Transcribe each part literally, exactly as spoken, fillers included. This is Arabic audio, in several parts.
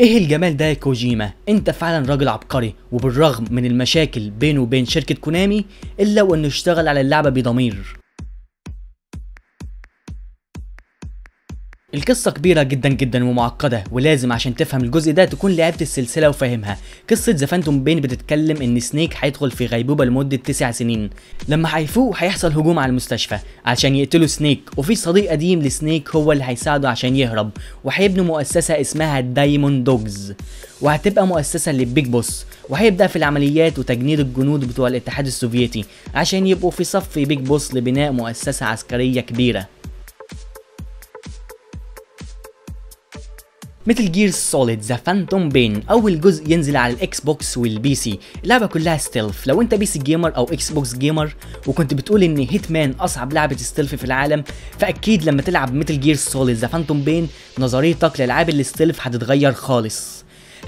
ايه الجمال ده يا كوجيما، انت فعلا راجل عبقري. وبالرغم من المشاكل بينه وبين شركة كونامي الا وانه اشتغل على اللعبة بضمير. القصة كبيرة جدا جدا ومعقدة، ولازم عشان تفهم الجزء ده تكون لعبت السلسلة وفاهمها. قصة ذا فانتوم بين بتتكلم ان سنيك هيدخل في غيبوبة لمدة تسع سنين، لما هيفوق هيحصل هجوم على المستشفى عشان يقتلوا سنيك، وفي صديق قديم لسنيك هو اللي هيساعده عشان يهرب، وهيبنوا مؤسسة اسمها دايموند دوجز، وهتبقى مؤسسة للبيج بوس، وهيبدأ في العمليات وتجنيد الجنود بتوع الاتحاد السوفيتي عشان يبقوا في صف بيج بوس لبناء مؤسسة عسكرية كبيرة. ميتل جير سوليد ذا فانتوم بين اول جزء ينزل على الاكس بوكس والبي سي. اللعبه كلها ستيلث، لو انت بي سي جيمر او اكس بوكس جيمر وكنت بتقول ان هيتمان اصعب لعبه ستيلث في العالم، فاكيد لما تلعب ميتل جير سوليد ذا فانتوم بين نظريتك لالعاب الستيلث هتتغير خالص.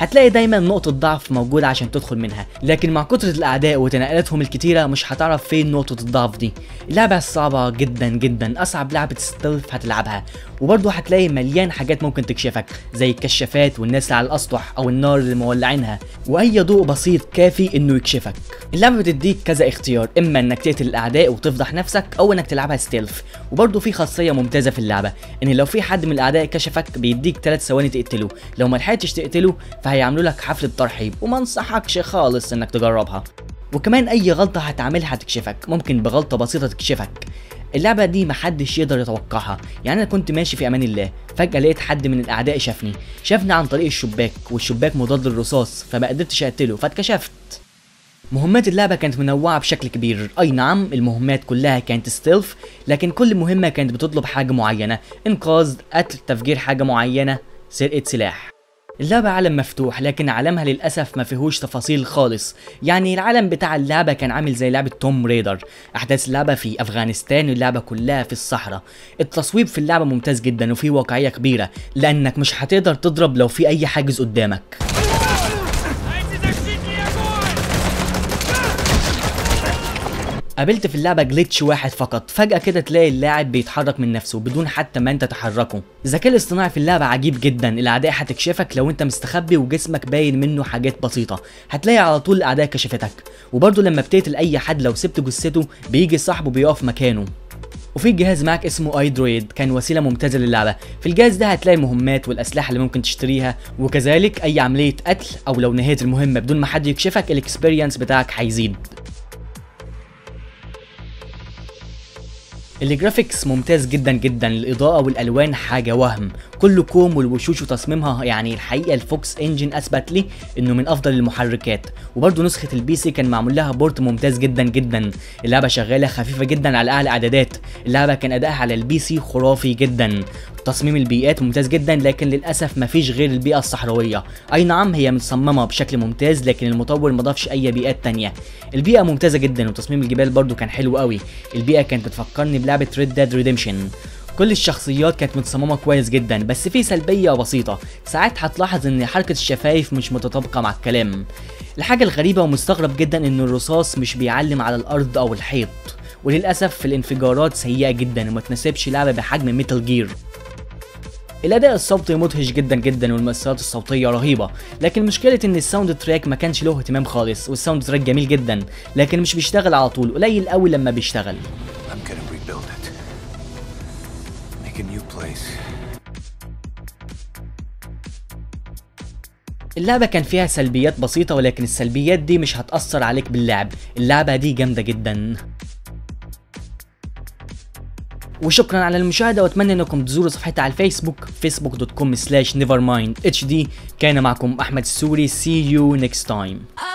هتلاقي دايما نقطه ضعف موجوده عشان تدخل منها، لكن مع كثره الاعداء وتنقلاتهم الكتيره مش هتعرف فين نقطه الضعف دي. اللعبه صعبه جدا جدا، اصعب لعبه ستيلث هتلعبها، وبرضه هتلاقي مليان حاجات ممكن تكشفك زي الكشافات والناس على الاسطح او النار اللي مولعينها، واي ضوء بسيط كافي انه يكشفك. اللعبه بتديك كذا اختيار، اما انك تقتل الاعداء وتفضح نفسك او انك تلعبها ستيلث. وبرضه في خاصيه ممتازه في اللعبه ان لو في حد من الاعداء كشفك بيديك ثلاث ثواني تقتله، لو ما لحقتش تقتله هيعملوا لك حفلة ترحيب وما انصحكش خالص انك تجربها. وكمان اي غلطة هتعملها هتكشفك، ممكن بغلطة بسيطة تكشفك. اللعبة دي محدش يقدر يتوقعها، يعني انا كنت ماشي في امان الله فجأة لقيت حد من الاعداء شافني، شافني عن طريق الشباك، والشباك مضاد للرصاص فما قدرتش اقتله فاتكشفت. مهمات اللعبة كانت منوعة بشكل كبير، اي نعم المهمات كلها كانت ستيلث، لكن كل مهمة كانت بتطلب حاجة معينة، انقاذ، قتل، تفجير حاجة معينة، سرقة سلاح. اللعبة عالم مفتوح، لكن عالمها للأسف ما فيهوش تفاصيل خالص. يعني العالم بتاع اللعبة كان عامل زي لعبة توم ريدر، أحداث اللعبة في أفغانستان واللعبة كلها في الصحراء. التصويب في اللعبة ممتاز جدا وفيه واقعية كبيرة، لأنك مش هتقدر تضرب لو في أي حاجز قدامك. قابلت في اللعبة جليتش واحد فقط، فجأة كده تلاقي اللاعب بيتحرك من نفسه بدون حتى ما انت تحركه. الذكاء الاصطناعي في اللعبة عجيب جدا، الاعداء هتكشفك لو انت مستخبي وجسمك باين منه حاجات بسيطة، هتلاقي على طول الاعداء كشفتك. وبرضه لما بتقتل اي حد لو سبت جثته بيجي صاحبه بيقف مكانه. وفي جهاز معاك اسمه اندرويد كان وسيله ممتازه للعبه، في الجهاز ده هتلاقي المهمات والاسلحه اللي ممكن تشتريها، وكذلك اي عمليه قتل او لو نهيت المهمه بدون ما حد يكشفك الاكسبيرينس بتاعك هيزيد. الجرافيكس ممتاز جدا جدا، الاضاءه والالوان حاجه وهم، كل كوم والوشوش وتصميمها، يعني الحقيقه الفوكس انجن اثبت لي انه من افضل المحركات. وبرده نسخه البي سي كان معمول لها بورت ممتاز جدا جدا، اللعبه شغاله خفيفه جدا على اعلى اعدادات. اللعبه كان ادائها على البي سي خرافي جدا، تصميم البيئات ممتاز جدا، لكن للاسف مفيش غير البيئه الصحراويه. اي نعم هي متصممه بشكل ممتاز، لكن المطور مضافش اي بيئات تانية. البيئه ممتازه جدا، وتصميم الجبال برده كان حلو قوي. البيئه كانت بتفكرني لعبة Red Dead Redemption. كل الشخصيات كانت متصممة كويس جدا، بس في سلبية بسيطة، ساعات هتلاحظ ان حركة الشفايف مش متطابقة مع الكلام. الحاجة الغريبة ومستغرب جدا ان الرصاص مش بيعلم على الارض او الحيط، وللأسف الانفجارات سيئة جدا وما تناسبش لعبة بحجم ميتال جير. الاداء الصوتي مدهش جدا جدا والمؤثرات الصوتيه رهيبه، لكن مشكله ان الساوند تراك ما كانش له اهتمام خالص. والساوند تراك جميل جدا لكن مش بيشتغل على طول، قليل قوي لما بيشتغل. اللعبة كان فيها سلبيات بسيطة، ولكن السلبيات دي مش هتأثر عليك باللعب، اللعبة دي جامدة جدا. وشكرا على المشاهدة، واتمنى انكم تزوروا صفحتي على الفيسبوك facebook dot com slash nevermindhd. كان معكم احمد السوري، see you next time.